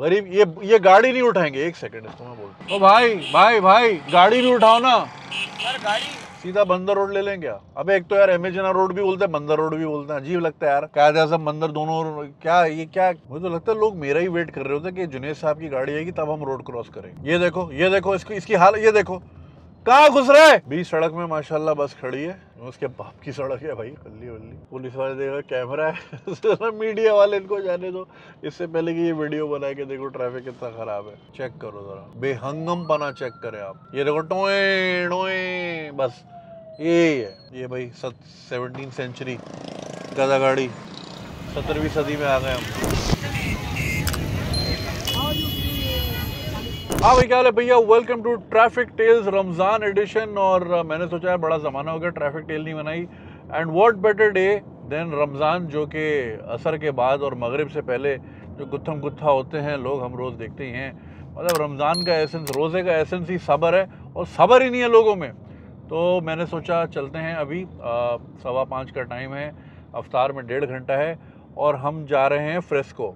गरीब ये गाड़ी नहीं उठाएंगे। एक सेकंड इसको मैं बोलता हूँ। ओ भाई भाई भाई गाड़ी भी उठाओ ना सर। गाड़ी सीधा बंदर रोड ले लेंगे। अब एक तो यार एमेजना रोड भी बोलते हैं, बंदर रोड भी बोलते हैं। अजीब लगता है यार, कायद आजम बंदर दोनों। क्या ये क्या, मुझे तो लगता है लोग मेरा ही वेट कर रहे होते कि जुनेद साहब की गाड़ी आएगी तब हम रोड क्रॉस करेंगे। ये देखो इसकी हालत, ये देखो कहाँ घुस रहा है। बीच सड़क में माशाल्लाह बस खड़ी है, उसके बाप की सड़क है भाई। अल्ली अल्ली पुलिस वाले देखा कैमरा है मीडिया वाले इनको जाने दो, इससे पहले कि ये वीडियो बना के देखो ट्रैफिक कितना खराब है। चेक करो जरा, बेहंगम पना चेक करें आप। ये देखो टोए टोए, बस यही है। ये भाई 17वीं सेंचुरी गधा गाड़ी, 17वीं सदी में आ गए हम। हाँ भाई क्या हाल है भैया, welcome to traffic tales Ramzan edition. और मैंने सोचा है बड़ा ज़माना हो गया ट्रैफिक टेल नहीं बनाई, and what better day than Ramzan, जो कि असर के बाद और मगरिब से पहले जो गुत्थम गुत्था होते हैं लोग, हम रोज़ देखते ही हैं। मतलब रमज़ान का एसेंस, रोज़े का एसेंस ही सब्र है, और सब्र ही नहीं है लोगों में। तो मैंने सोचा चलते हैं, अभी 5:15 का टाइम है, अफ्तार में 1.5 घंटा है, और हम जा रहे हैं फ्रेस्को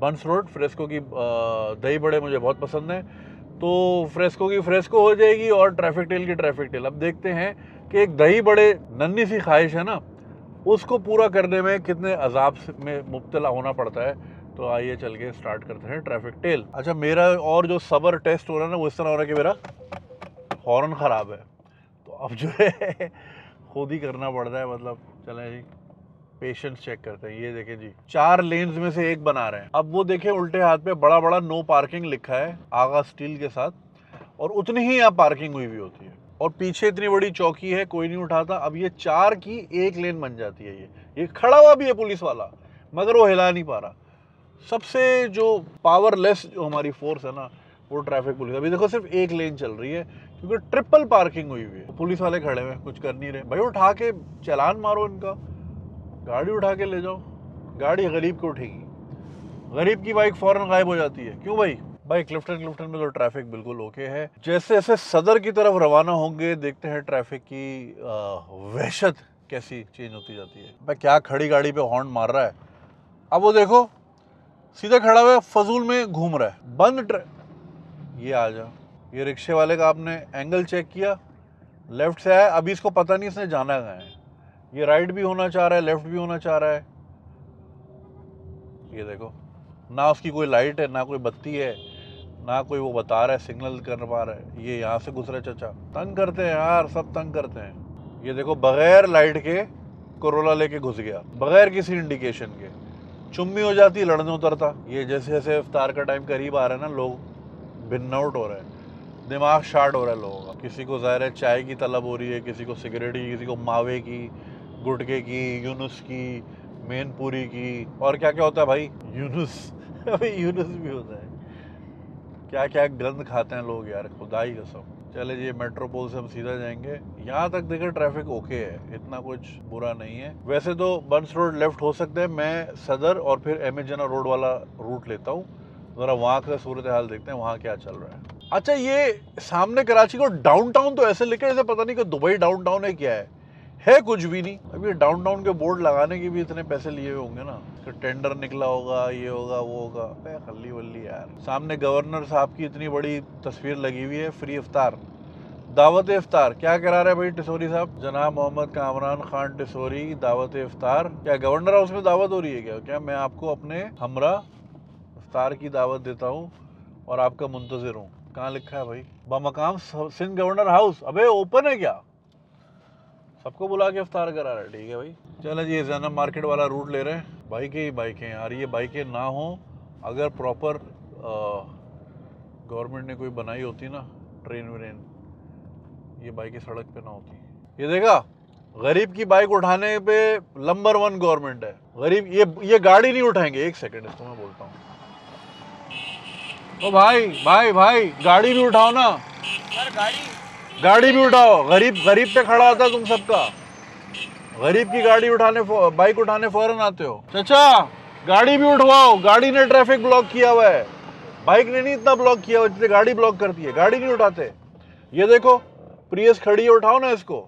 बंस रोड। फ्रेस्को की दही बड़े मुझे बहुत पसंद है, तो फ्रेस्को की फ्रेस्को हो जाएगी और ट्रैफिक टेल की ट्रैफिक टेल। अब देखते हैं कि एक दही बड़े नन्ही सी ख्वाहिश है ना, उसको पूरा करने में कितने अजाब में मुब्तला होना पड़ता है। तो आइए चल के स्टार्ट करते हैं ट्रैफिक टेल। अच्छा मेरा और जो सबर टेस्ट हो रहा है ना, वो इस तरह हो रहा है कि मेरा हॉर्न ख़राब है, तो अब जो है खुद ही करना पड़ता है। मतलब चलें जी पेशेंस चेक करते हैं। ये देखें जी, 4 लेन्स में से एक बना रहे हैं। अब वो देखें उल्टे हाथ पे बड़ा बड़ा नो पार्किंग लिखा है आगा स्टील के साथ, और उतनी ही यहाँ पार्किंग हुई भी होती है, और पीछे इतनी बड़ी चौकी है कोई नहीं उठाता। अब ये 4 की 1 लेन बन जाती है। ये खड़ा हुआ भी है पुलिस वाला, मगर वो हिला नहीं पा रहा। सबसे जो पावरलेस जो हमारी फोर्स है ना, वो ट्रैफिक पुलिस। अभी देखो सिर्फ 1 लेन चल रही है क्योंकि ट्रिपल पार्किंग हुई हुई है। पुलिस वाले खड़े हुए, कुछ कर नहीं रहे। भाई उठा के चालान मारो इनका, गाड़ी उठा के ले जाओ। गाड़ी गरीब को उठेगी, गरीब की बाइक फौरन गायब हो जाती है। क्यों भाई? भाई क्लिफ्टन में तो ट्रैफिक बिल्कुल ओके है। जैसे जैसे सदर की तरफ रवाना होंगे, देखते हैं ट्रैफिक की वहशत कैसी चेंज होती जाती है। भाई क्या खड़ी गाड़ी पे हॉर्न मार रहा है। अब वो देखो सीधा खड़ा हुआ है, फजूल में घूम रहा है। ये आ जा, ये रिक्शे वाले का आपने एंगल चेक किया, लेफ्ट से आया। अभी इसको पता नहीं इसने जाना कहाँ है। ये राइट भी होना चाह रहा है, लेफ्ट भी होना चाह रहा है। ये देखो ना उसकी कोई लाइट है, ना कोई बत्ती है, ना कोई वो बता रहा है, सिग्नल कर पा रहा है। ये यहाँ से गुजरा चचा। तंग करते हैं यार, सब तंग करते हैं। ये देखो बगैर लाइट के कोरोला लेके घुस गया, बगैर किसी इंडिकेशन के। चुम्मी हो जाती, लड़ने उतरता। ये जैसे जैसे इफ्तार का टाइम करीब आ रहा है ना, लोग भिन्न आउट हो रहे हैं, दिमाग शार्ट हो रहा है लोगों का। किसी को ज़ाहिर है चाय की तलब हो रही है, किसी को सिगरेट की, किसी को मावे की, गुटके की, यूनुस की, मेनपुरी की, और क्या क्या होता है भाई, यूनुस भाई यूनुस भी होता है। क्या क्या गंद खाते हैं लोग यार, खुदाई कसम। चले जी मेट्रोपोल से हम सीधा जाएंगे। यहाँ तक देखिए ट्रैफिक ओके है, इतना कुछ बुरा नहीं है। वैसे तो बंस रोड लेफ्ट हो सकता है, मैं सदर और फिर एमेजना रोड वाला रूट लेता हूँ। ज़रा वहाँ का सूरत हाल देखते हैं, वहाँ क्या चल रहा है। अच्छा ये सामने कराची को डाउनटाउन तो ऐसे लिखा है जैसे पता नहीं कि दुबई डाउनटाउन है, क्या है कुछ भी नहीं। अभी डाउनटाउन के बोर्ड लगाने के भी इतने पैसे लिए हुए होंगे ना, तो टेंडर निकला होगा, ये होगा वो होगा। अरे खल्ली वल्ली यार। सामने गवर्नर साहब की इतनी बड़ी तस्वीर लगी हुई है, फ्री इफ्तार, दावत इफ्तार। क्या करा रहे हैं भाई टिसोरी साहब, जनाब मोहम्मद कामरान खान टिसोरी, दावत इफ्तार। क्या गवर्नर हाउस में दावत हो रही है क्या? क्या मैं आपको अपने हमरा इफ्तार की दावत देता हूँ और आपका मुंतज़िर हूँ। कहाँ लिखा है भाई, बमकाम सिंध गवर्नर हाउस। अबे ओपन है क्या? सबको बुला के इफ्तार करा रहा है। ठीक है भाई, चलो जी जैनब मार्केट वाला रूट ले रहे हैं। बाइकें ही बाइकें यार, ये बाइकें ना हो अगर प्रॉपर गवर्नमेंट ने कोई बनाई होती ना, ट्रेन व्रेन, ये बाइकें सड़क पे ना होती। ये देखा गरीब की बाइक उठाने पे नंबर 1 गवर्नमेंट है। गरीब ये गाड़ी नहीं उठाएंगे। एक सेकेंड इसको मैं बोलता हूँ। ओ भाई भाई भाई गाड़ी भी उठाओ ना सर। गाड़ी भी उठाओ। गरीब गरीब पे खड़ा होता है तुम सबका। गरीब की गाड़ी उठाने, बाइक उठाने फौरन आते हो। चाचा गाड़ी भी उठवाओ, गाड़ी ने ट्रैफिक ब्लॉक किया हुआ है। बाइक ने नहीं इतना ब्लॉक किया हुआ जितने गाड़ी ब्लॉक करती है। गाड़ी नहीं उठाते। ये देखो प्रियस खड़ी है, उठाओ ना इसको।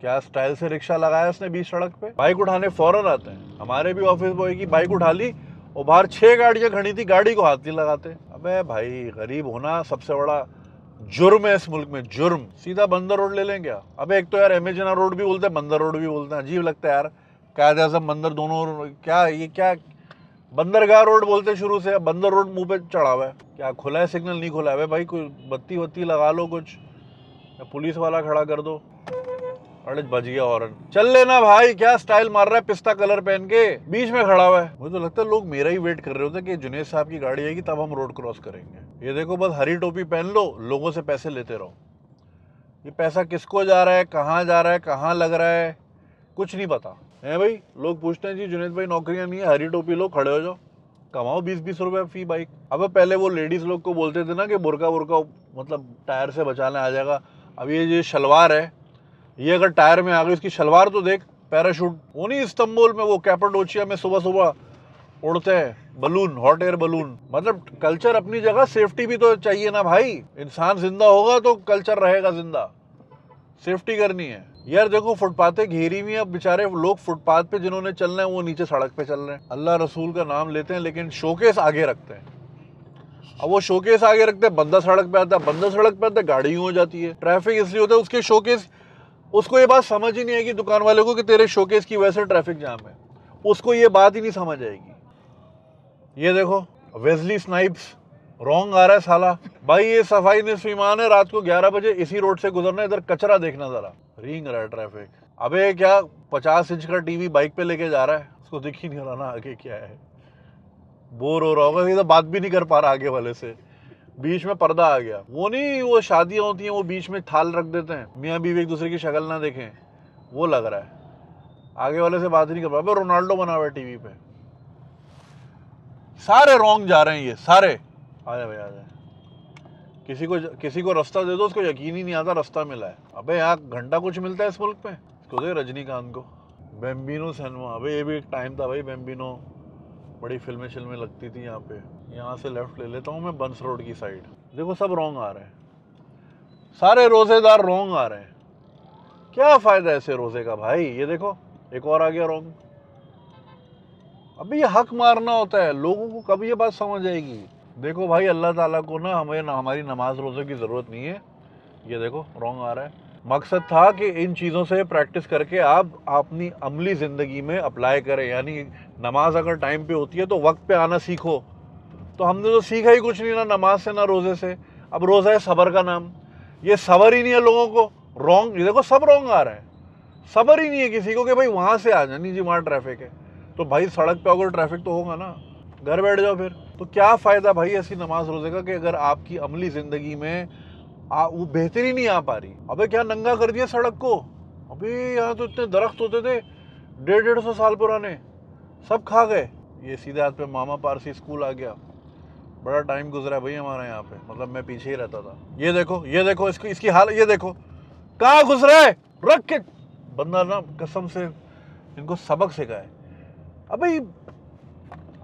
क्या स्टाइल से रिक्शा लगाया उसने बीच सड़क पे, बाइक उठाने फौरन आते हैं। हमारे भी ऑफिस बॉय की बाइक उठा ली और बाहर 6 गाड़ियाँ खड़ी थी, गाड़ी को हाथ नहीं लगाते। अबे भाई गरीब होना सबसे बड़ा जुर्म है इस मुल्क में, जुर्म। सीधा बंदर रोड ले लेंगे। अबे एक तो यार एमेजना रोड भी बोलते हैं, बंदर रोड भी बोलते हैं, अजीब लगता है यार। कायद आजम बंदर दोनों, क्या ये क्या बंदरगाह रोड बोलते शुरू से, अब बंदर रोड मुँह पे चढ़ा हुआ है। क्या खुला है सिग्नल, नहीं खुला है भाई, कोई बत्ती वत्ती लगा लो कुछ, या पुलिस वाला खड़ा कर दो। अड़े बज गया हॉर्न, चल लेना भाई। क्या स्टाइल मार रहा है पिस्ता कलर पहन के, बीच में खड़ा हुआ है। मुझे तो लगता है लोग मेरा ही वेट कर रहे होते कि जुनेद साहब की गाड़ी आएगी तब हम रोड क्रॉस करेंगे। ये देखो बस हरी टोपी पहन लो, लोगों से पैसे लेते रहो। ये पैसा किसको जा रहा है, कहाँ जा रहा है, कहाँ लग रहा है, कुछ नहीं पता है भाई। लोग पूछते हैं जी जुनेद भाई नौकरियाँ नहीं है, हरी टोपी लो, खड़े हो जाओ, कमाओ 20-20 रुपये फी बाइक। अब पहले वो लेडीज़ लोग को बोलते थे ना कि बुरका बुरका मतलब टायर से बचाने आ जाएगा। अब ये जो शलवार है, ये अगर टायर में आ गई, उसकी शलवार तो देख, पैराशूट। वो नहीं इस्तांबुल में, वो कैपाडोसिया में सुबह सुबह उड़ते हैं बलून, हॉट एयर बलून। मतलब कल्चर अपनी जगह, सेफ्टी भी तो चाहिए ना भाई। इंसान जिंदा होगा तो कल्चर रहेगा जिंदा, सेफ्टी करनी है यार। देखो फुटपाथें घेरी हुई हैं, अब बेचारे लोग फुटपाथ पे जिन्होंने चलना है वो नीचे सड़क पे चल रहे हैं। अल्लाह रसूल का नाम लेते हैं लेकिन शोकेस आगे रखते हैं। अब वो शोकेस आगे रखते हैं, बंदा सड़क पे आता है, बंदा सड़क पे आता है, गाड़ी हो जाती है। ट्रैफिक इसलिए होता है, उसके शोकेस, उसको ये बात समझ ही नहीं आएगी दुकान वाले को कि तेरे शोकेस की वजह से ट्रैफिक जाम है, उसको ये बात ही नहीं समझ आएगी। ये देखो वेस्ली स्नाइप्स रॉन्ग आ रहा है साला। भाई ये सफाई निस्फ ईमान है, रात को 11 बजे इसी रोड से गुजरना, इधर कचरा देखना जरा, रींग रहा है ट्रैफिक। अबे क्या 50 इंच का टीवी बाइक पे लेके जा रहा है, उसको दिख ही नहीं रहा ना आगे क्या है। बोर हो रहा होगा, ये तो बात भी नहीं कर पा रहा आगे वाले से, बीच में पर्दा आ गया। वो नहीं, वो शादियां होती हैं वो बीच में थाल रख देते हैं, मियाँ बीवी एक दूसरे की शक्ल ना देखें, वो लग रहा है। आगे वाले से बात ही नहीं कर पा रहा। रोनाल्डो बना हुआ है टीवी पे, सारे रॉन्ग जा रहे हैं ये सारे। आ जाए भाई आ जाए, किसी को रास्ता दे दो, उसको यकीन ही नहीं आता रास्ता मिला है। अबे यहाँ घंटा कुछ मिलता है इस मुल्क में। इसको देख रजनीकांत को, बेम्बीनो सिनेमा, अबे ये भी एक टाइम था भाई, बेम्बीनो बड़ी फिल्में शिल्में लगती थी यहाँ पे। यहाँ से लेफ्ट ले लेता हूँ मैं बंस रोड की साइड। देखो सब रोंग आ रहे हैं, सारे रोजेदार रोंग आ रहे हैं। क्या फ़ायदा ऐसे रोजे का भाई। ये देखो एक और आ गया रोंग। अभी ये हक मारना होता है, लोगों को कभी ये बात समझ आएगी। देखो भाई अल्लाह ताला को ना हमें ना हमारी नमाज रोज़े की ज़रूरत नहीं है। ये देखो रोंग आ रहा है। मकसद था कि इन चीज़ों से प्रैक्टिस करके आप अपनी अमली ज़िंदगी में अप्लाई करें, यानी नमाज अगर टाइम पे होती है तो वक्त पे आना सीखो। तो हमने तो सीखा ही कुछ नहीं ना नमाज से ना रोज़े से। अब रोज़ा है सबर का नाम, ये सबर ही नहीं है लोगों को। रॉन्ग, ये देखो सब रॉन्ग आ रहा है, सबर ही नहीं है किसी को कि भाई वहाँ से आ जानी जी वहाँ ट्रैफिक है। तो भाई सड़क पर अगर ट्रैफिक तो होगा ना, घर बैठ जाओ फिर। तो क्या फ़ायदा भाई ऐसी नमाज रोज़े का कि अगर आपकी अमली ज़िंदगी में वो बेहतरी नहीं आ पा रही। अबे क्या नंगा कर दिया सड़क को। अबे यहाँ तो इतने दरख्त होते थे 150-150 साल पुराने, सब खा गए। ये सीधे हाथ पे मामा पारसी स्कूल आ गया, बड़ा टाइम गुजरा भाई हमारा यहाँ पे, मतलब मैं पीछे ही रहता था। ये देखो इसकी हालत, ये देखो कहाँ घुस रहा है, रख के बंदा ना कसम से इनको सबक सिखाए। अबे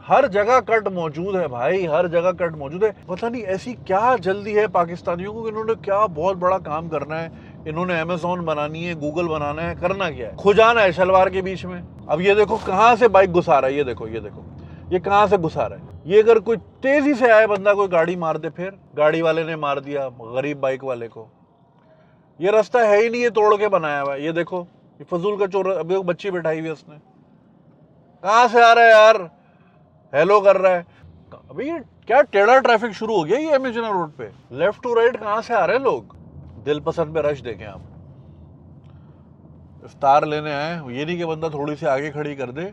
हर जगह कट मौजूद है भाई, हर जगह कट मौजूद है। पता नहीं ऐसी क्या जल्दी है पाकिस्तानियों को कि इन्होंने क्या बहुत बड़ा काम करना है, इन्होंने अमेज़ॉन बनानी है, गूगल बनाना है, करना क्या है, खुजाना है शलवार के बीच में। अब ये देखो कहाँ से बाइक घुसा रहा है, ये देखो ये कहाँ से घुसा रहा है। ये अगर कोई तेज़ी से आया बंदा, कोई गाड़ी मार दे, फिर गाड़ी वाले ने मार दिया गरीब बाइक वाले को। ये रास्ता है ही नहीं, ये तोड़ के बनाया हुआ है। ये देखो ये फजूल का चोर, अभी बच्ची बैठाई हुई है उसने, कहाँ से आ रहा है यार, हेलो कर रहा है। अभी ये क्या टेढ़ा ट्रैफिक शुरू हो गया ये एमेजना रोड पे, लेफ्ट टू राइट कहाँ से आ रहे हैं लोग। दिल पसंद पे रश देखें आप, इफ्तार लेने आए, ये नहीं कि बंदा थोड़ी सी आगे खड़ी कर दे,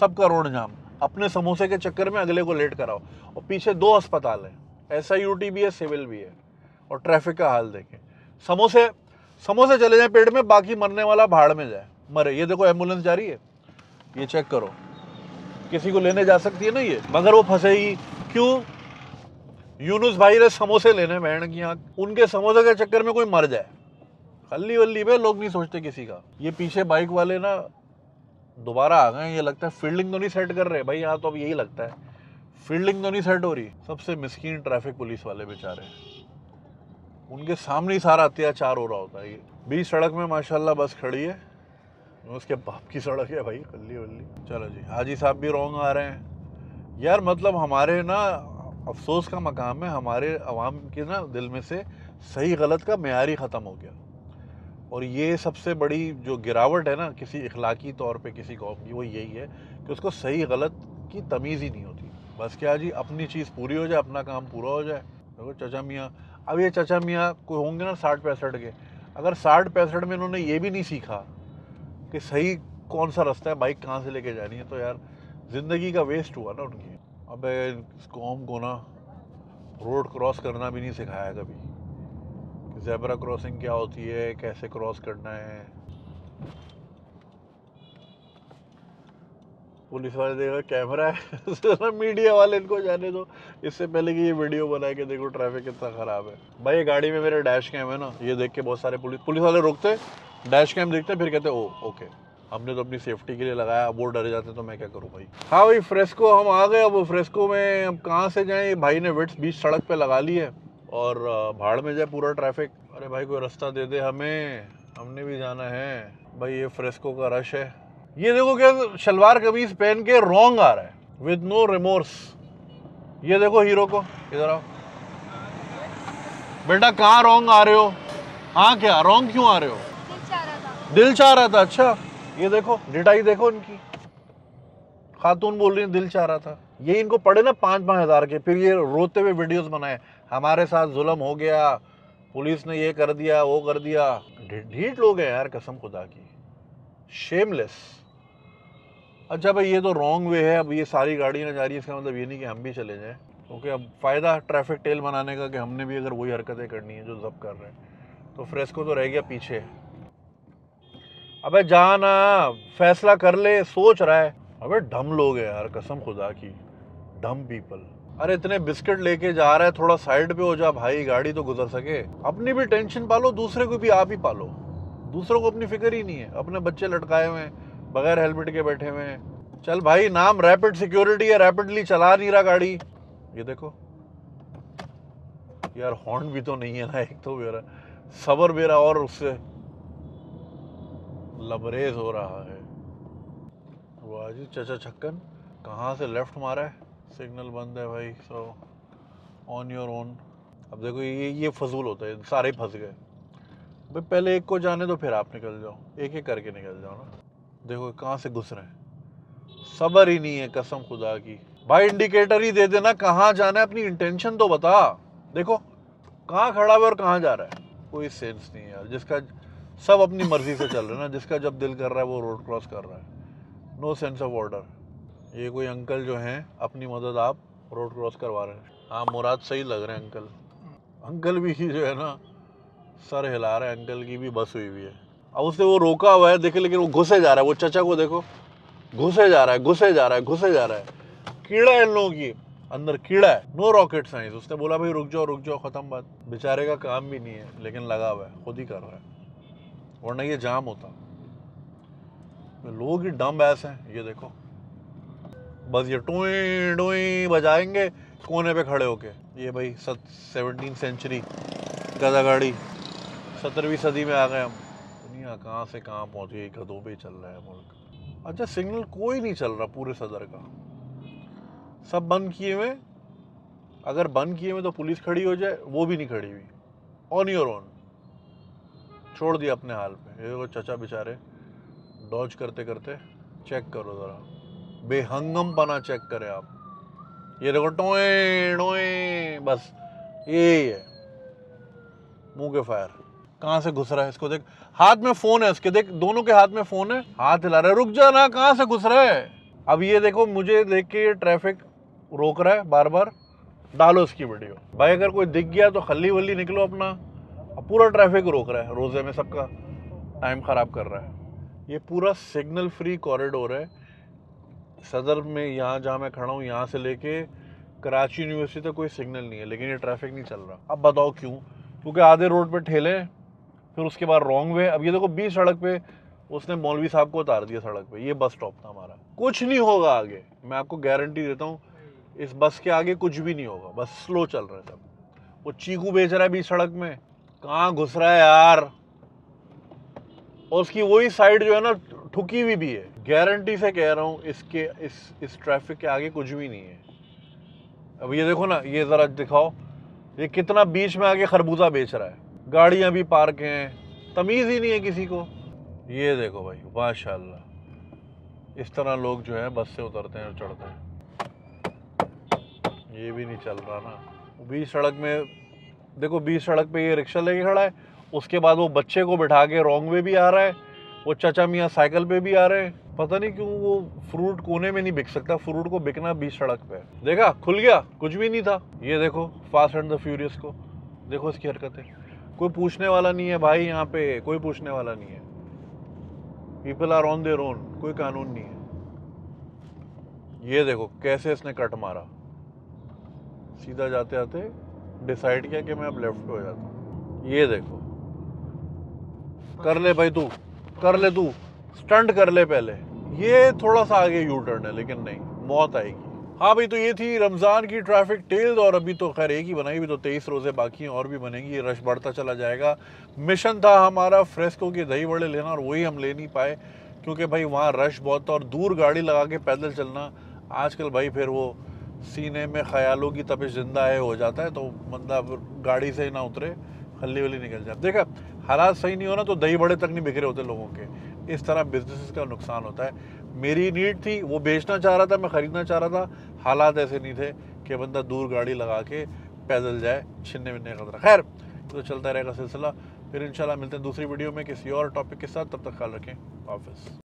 सबका रोड जाम। अपने समोसे के चक्कर में अगले को लेट कराओ। और पीछे 2 अस्पताल हैं, SIUT भी है, सिविल भी है। और ट्रैफिक का हाल देखें, समोसे चले जाएँ पेट में, बाकी मरने वाला भाड़ में जाए मरे। ये देखो एम्बुलेंस जा रही है, ये चेक करो किसी को लेने जा सकती है ना ये, मगर वो फंसेगी क्यों। यूनुस भाई ने समोसे लेने, बहन की आँख, उनके समोसे के चक्कर में कोई मर जाए। खली वल्ली में लोग नहीं सोचते किसी का। ये पीछे बाइक वाले ना दोबारा आ गए, ये लगता है फील्डिंग तो नहीं सेट कर रहे भाई। यहाँ तो अब यही लगता है फील्डिंग तो नहीं सेट हो रही। सबसे मिस्किन ट्रैफिक पुलिस वाले बेचारे, उनके सामने ही सारा अत्याचार हो रहा होता है। ये बीच सड़क में माशाल्लाह बस खड़ी है, उसके बाप की सड़क है भाई, खली वल्ली। चलो जी हाजी साहब भी रोंग आ रहे हैं, यार मतलब हमारे ना अफसोस का मकाम है, हमारे अवाम के ना दिल में से सही गलत का मेयार ही ख़त्म हो गया। और ये सबसे बड़ी जो गिरावट है ना किसी इखलाकी तौर पे किसी कौम की, वो यही है कि उसको सही गलत की तमीज़ ही नहीं होती। बस क्या जी, अपनी चीज़ पूरी हो जाए, अपना काम पूरा हो जाए। देखो चचा मियाँ, अब ये चचा मियाँ कोई होंगे ना 60-65 के, अगर 60-65 में इन्होंने ये भी नहीं सीखा कि सही कौन सा रास्ता है, बाइक कहाँ से लेके जानी है, तो यार ज़िंदगी का वेस्ट हुआ ना उनकी। अब इस कौम को ना रोड क्रॉस करना भी नहीं सिखाया कभी कि ज़ेबरा क्रॉसिंग क्या होती है, कैसे क्रॉस करना है। पुलिस वाले देखा कैमरा है मीडिया वाले इनको जाने दो, इससे पहले कि ये वीडियो बना के देखो ट्रैफिक कितना ख़राब है। भाई गाड़ी में मेरा डैश कैम है ना, ये देख के बहुत सारे पुलिस वाले रोकते, डैश कैम देखते, फिर कहते ओ ओके, हमने तो अपनी सेफ्टी के लिए लगाया। अब वो डर जाते तो मैं क्या करूँ भाई। हाँ भाई, फ्रेस्को हम आ गए। अब फ्रेस्को में अब कहाँ से जाएं, भाई ने विट्स बीच सड़क पे लगा ली है और भाड़ में जाए पूरा ट्रैफिक। अरे भाई कोई रास्ता दे दे हमें, हमने भी जाना है भाई। ये फ्रेस्को का रश है। ये देखो क्या शलवार कमीज पहन के रोंग आ रहा है विद नो रिमोर्स। ये देखो हीरो को, इधर आओ बेटा, कहाँ रोंग आ रहे हो? हाँ क्या रोंग क्यों आ रहे हो? दिल चाह रहा था। अच्छा ये देखो डिटाई देखो इनकी, खातून बोल रही है दिल चाह रहा था। ये इनको पड़े ना 5-5 हज़ार के, फिर ये रोते हुए वीडियोस बनाए हमारे साथ जुल्म हो गया, पुलिस ने ये कर दिया वो कर दिया। ढीठ लोग हैं यार कसम खुदा की, शेमलेस। अच्छा भाई ये तो रॉन्ग वे है, अब ये सारी गाड़ियाँ जा रही है, इसका मतलब ये नहीं कि हम भी चले जाएँ। ओके अब फ़ायदा ट्रैफिक टेल बनाने का कि हमने भी अगर वही हरकतें करनी है जो जब्त कर रहे हैं। तो फ्रेस्को तो रह गया पीछे। अबे जाना, फैसला कर ले, सोच रहा है। अबे ढम लोग हैं यार कसम खुदा की, ढम पीपल। अरे इतने बिस्किट लेके जा रहा है, थोड़ा साइड पे हो जा भाई, गाड़ी तो गुजर सके। अपनी भी टेंशन पालो, दूसरे को भी आप ही पालो। दूसरों को अपनी फिक्र ही नहीं है, अपने बच्चे लटकाए हुए हैं, बगैर हेलमेट के बैठे हुए हैं। चल भाई नाम रैपिड सिक्योरिटी है, रैपिडली चला नहीं रहा गाड़ी। ये देखो यार हॉर्न भी तो नहीं है ना, एक तो मेरा सबर मेरा और उससे लबरेज हो रहा है। वाह जी चचा छक्कन, कहाँ से लेफ्ट मारा है, सिग्नल बंद है भाई, सो ऑन योर ओन। अब देखो ये फजूल होता है, सारे फंस गए भाई। पहले एक को जाने दो फिर आप निकल जाओ, एक एक करके निकल जाओ ना। देखो कहाँ से घुस रहे हैं, सब्र ही नहीं है कसम खुदा की। भाई इंडिकेटर ही दे देना कहाँ जाना है, अपनी इंटेंशन तो बता। देखो कहाँ खड़ा है और कहाँ जा रहा है, कोई सेंस नहीं है यार। जिसका सब अपनी मर्जी से चल रहे हैं ना, जिसका जब दिल कर रहा है वो रोड क्रॉस कर रहा है, नो सेंस ऑफ ऑर्डर। ये कोई अंकल जो हैं अपनी मदद आप रोड क्रॉस करवा रहे हैं। हाँ मुराद सही लग रहे हैं अंकल, अंकल भी जो है ना सर हिला रहे हैं, अंकल की भी बस हुई हुई है। अब उसने वो रोका हुआ है देखे, लेकिन वो घुसे जा रहा है, वो चचा को देखो घुसे जा रहा है, घुसे जा रहा है, घुसे जा रहा है। कीड़ा है इन लोगों की अंदर, कीड़ा है, नो रॉकेट साइंस। उसने बोला भाई रुक जाओ ख़त्म बात। बेचारे का काम भी नहीं है लेकिन लगा हुआ है, खुद ही कर रहा है, वरना ये जाम होता। लोग ही डम ऐसे हैं। ये देखो बस ये टोई टोई बजाएंगे कोने पे खड़े होके। ये भाई 17वीं सेंचुरी गधा गाड़ी, 17वीं सदी में आ गए हम। दुनिया कहाँ से कहाँ पहुँच गई, गधों पे चल रहा है मुल्क। अच्छा सिग्नल कोई नहीं चल रहा पूरे सदर का, सब बंद किए हुए। अगर बंद किए हुए तो पुलिस खड़ी हो जाए, वो भी नहीं खड़ी हुई, ऑन योर ओन, छोड़ दिया अपने हाल पे। ये वो चचा बेचारे डॉज करते करते, चेक करो ज़रा बेहंगम पना चेक करें आप। ये देखो टोए टोए, बस ये है मुंह के फायर। कहाँ से घुस रहा है, इसको देख हाथ में फ़ोन है इसके, देख दोनों के हाथ में फ़ोन है, हाथ हिला रहा है। रुक जा ना, कहाँ से घुस रहा है। अब ये देखो मुझे देख के ट्रैफिक रोक रहा है बार बार, डालो इसकी वीडियो भाई। अगर कोई दिख गया तो खली वली निकलो अपना। अब पूरा ट्रैफिक रोक रहा है, रोज़े में सबका टाइम ख़राब कर रहा है। ये पूरा सिग्नल फ्री कॉरिडोर है सदर में, यहाँ जहाँ मैं खड़ा हूँ यहाँ से लेके कराची यूनिवर्सिटी तक कोई सिग्नल नहीं है, लेकिन ये ट्रैफिक नहीं चल रहा। अब बताओ क्यों, क्योंकि आधे रोड पे ठेले, फिर उसके बाद रॉन्ग वे। अब ये देखो बीच सड़क पे उसने मौलवी साहब को उतार दिया सड़क पर। ये बस स्टॉप था हमारा, कुछ नहीं होगा आगे, मैं आपको गारंटी देता हूँ इस बस के आगे कुछ भी नहीं होगा। बस स्लो चल रहा है सब। वो चीकू बेच रहा है बीच सड़क में, कहाँ घुस रहा है यार। और उसकी वही साइड जो है ना ठुकी हुई भी है, गारंटी से कह रहा हूँ इसके इस ट्रैफिक के आगे कुछ भी नहीं है। अब ये देखो ना, ये ज़रा दिखाओ, ये कितना बीच में आके खरबूजा बेच रहा है। गाड़ियाँ भी पार्क हैं, तमीज़ ही नहीं है किसी को। ये देखो भाई माशाल्लाह, इस तरह लोग जो है बस से उतरते हैं और चढ़ते हैं। ये भी नहीं चल रहा ना। बीच सड़क में देखो, बीच सड़क पे ये रिक्शा लेके खड़ा है, उसके बाद वो बच्चे को बिठा के रॉन्ग वे भी आ रहा है, वो चचा मियाँ साइकिल पे भी आ रहे हैं। पता नहीं क्यों वो फ्रूट कोने में नहीं बिक सकता, फ्रूट को बिकना बीच सड़क पे। देखा, खुल गया, कुछ भी नहीं था। ये देखो फास्ट एंड द फ्यूरियस को देखो, इसकी हरकतें। कोई पूछने वाला नहीं है भाई, यहाँ पे कोई पूछने वाला नहीं है। People are on their own, कोई कानून नहीं है। ये देखो कैसे इसने कट मारा, सीधा जाते जाते डिसाइड किया कि मैं अब लेफ्ट पे हो जाता हूँ। ये देखो, कर ले भाई, तू कर ले, तू स्टंट कर ले पहले। ये थोड़ा सा आगे यू टर्न है, लेकिन नहीं, मौत आएगी। हाँ भाई, तो ये थी रमज़ान की ट्रैफिक टेल्स, और अभी तो खैर एक ही बनाई, भी तो 23 रोज़े बाकी हैं और भी बनेंगी। रश बढ़ता चला जाएगा। मिशन था हमारा फ्रेस्को के दही बड़े लेना, और वही हम ले नहीं पाए क्योंकि भाई वहाँ रश बहुत था, और दूर गाड़ी लगा के पैदल चलना आजकल भाई फिर वो सीने में ख़यालों की तपिश जिंदा है हो जाता है, तो मतलब गाड़ी से ही ना उतरे, खली वली निकल जाए। देखा, हालात सही नहीं होना तो दही बड़े तक नहीं बिखरे होते लोगों के। इस तरह बिजनेसेस का नुकसान होता है। मेरी नीड थी, वो बेचना चाह रहा था, मैं ख़रीदना चाह रहा था, हालात ऐसे नहीं थे कि बंदा दूर गाड़ी लगा के पैदल जाए, छिनने मिलने का खतरा। खैर तो चलता रहेगा सिलसिला, फिर इंशाल्लाह मिलते हैं दूसरी वीडियो में किसी और टॉपिक के साथ। तब तक ख्याल रखें, हाफिज़।